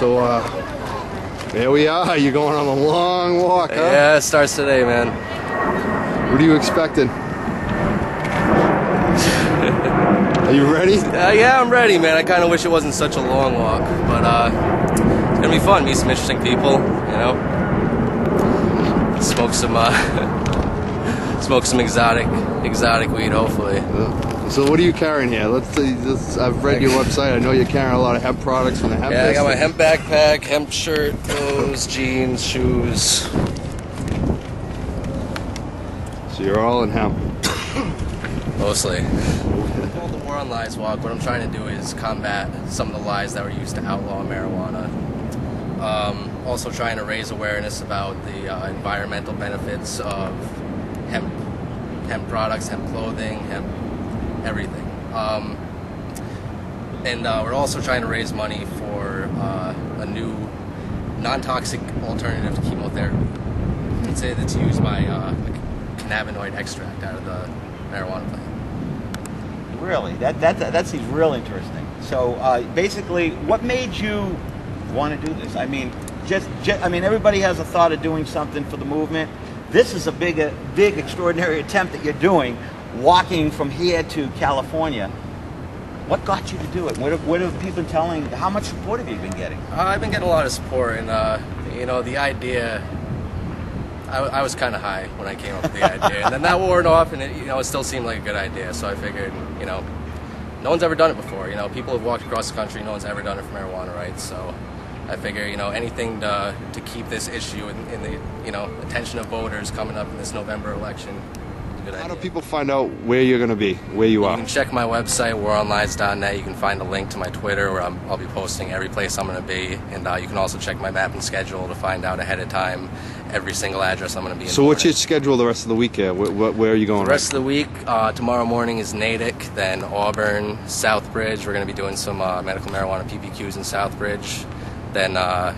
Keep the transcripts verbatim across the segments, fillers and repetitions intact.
So uh, there we are. You're going on a long walk, huh? Yeah, it starts today, man. What are you expecting? Are you ready? Uh, yeah, I'm ready, man. I kind of wish it wasn't such a long walk, but uh, it's going to be fun. Meet some interesting people, you know. Smoke some, uh, smoke some exotic, exotic weed, hopefully. Yeah. So what are you carrying here? Let's. let's I've read your website. I know you're carrying a lot of hemp products from the hemp. Yeah, I got my hemp backpack, hemp shirt, clothes, jeans, shoes. So you're all in hemp. Mostly. The War on Lies walk, what I'm trying to do is combat some of the lies that were used to outlaw marijuana. Um, also trying to raise awareness about the uh, environmental benefits of hemp, hemp products, hemp clothing, hemp everything. Um, and uh, we're also trying to raise money for uh, a new non-toxic alternative to chemotherapy. It's, it's used by uh, a cannabinoid extract out of the marijuana plant. Really, that that that seems real interesting. So uh, basically, what made you want to do this? I mean, just, just I mean, everybody has a thought of doing something for the movement. This is a big, a big, extraordinary attempt that you're doing, walking from here to California. What got you to do it? What have, what have people been telling? How much support have you been getting? Uh, I've been getting a lot of support, and uh, you know, the idea. I, I was kind of high when I came up with the idea, and then that wore off, and it, you know, it still seemed like a good idea. So I figured, you know, no one's ever done it before. You know, people have walked across the country, no one's ever done it for marijuana, right? So I figure, you know, anything to to keep this issue in, in the, you know, attention of voters coming up in this November election. It's a good idea. How do people find out where you're going to be, where you are? You can check my website, war on lies dot net. You can find a link to my Twitter, where I'm, I'll be posting every place I'm going to be, and uh, you can also check my map and schedule to find out ahead of time every single address I'm going to be in. So what's your schedule the rest of the week here? Where, where are you going? The rest right? of the week, uh, tomorrow morning is Natick, then Auburn, Southbridge. We're going to be doing some uh, medical marijuana P B Qs in Southbridge. Then uh,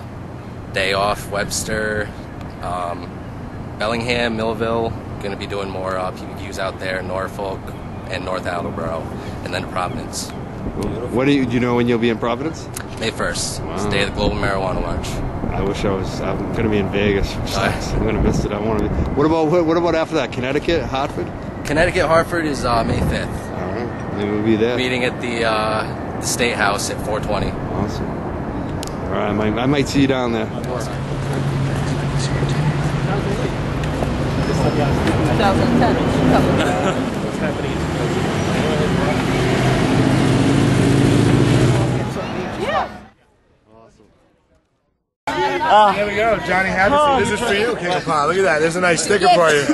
day off, Webster, um, Bellingham, Millville. Going to be doing more uh, P B Qs out there, Norfolk and North Attleboro, and then Providence. What do you, do you know when you'll be in Providence? May first. Wow. It's the day of the Global Marijuana March. I wish I was. I'm going to be in Vegas. Nice. I'm going to miss it. I want to be. What about what, what about after that? Connecticut, Hartford. Connecticut, Hartford is uh, May fifth. All right, maybe we'll be there. Meeting at the, uh, the State House at four twenty. Awesome. All right, I might, I might see you down there. Awesome. Yeah. Uh, Here we go, Johnny Haverson. Oh, this is for you, King of Pop. Look at that. There's a nice sticker for you.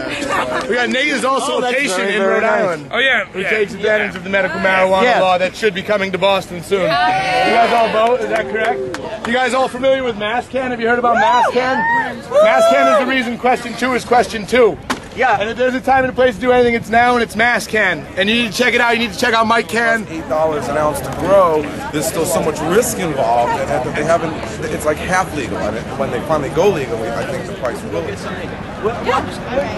We got Natick's also oh, location very, very in Rhode nice. Island. Oh yeah, who yeah, takes yeah. advantage of the medical marijuana yeah. law that should be coming to Boston soon. Yeah. You guys all vote? Is that correct? Yeah. You guys all familiar with MassCann? Have you heard about MassCann? MassCann is the reason question two is question two. Yeah. And if there's a time and a place to do anything, it's now, and it's MassCann. And you need to check it out. You need to check out Mike Cann. eight dollars an ounce to grow. There's still so much risk involved, and they haven't. It's like half legal. And when they finally go legally, I think the price will. Yeah.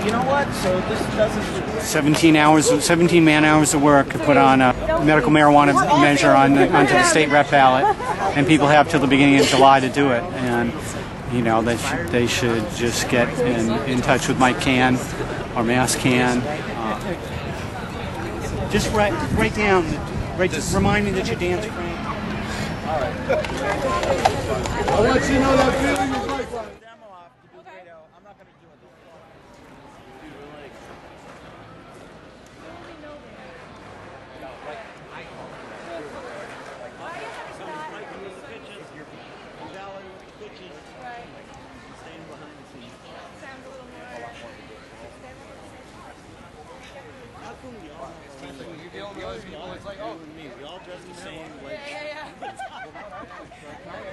You know what? So this doesn't. seventeen hours, seventeen man hours of work to put on a medical marijuana measure on the, onto the state rep ballot, and people have till the beginning of July to do it. And. You know, they, sh they should just get in, in touch with Mike Cann or MassCann. Uh, just write, write down, write, just remind me that you dance, Frank. All right. I want you to know that feeling is like one. I'm not going to do It's like, oh, me. We all dress the same way. Yeah, yeah, yeah.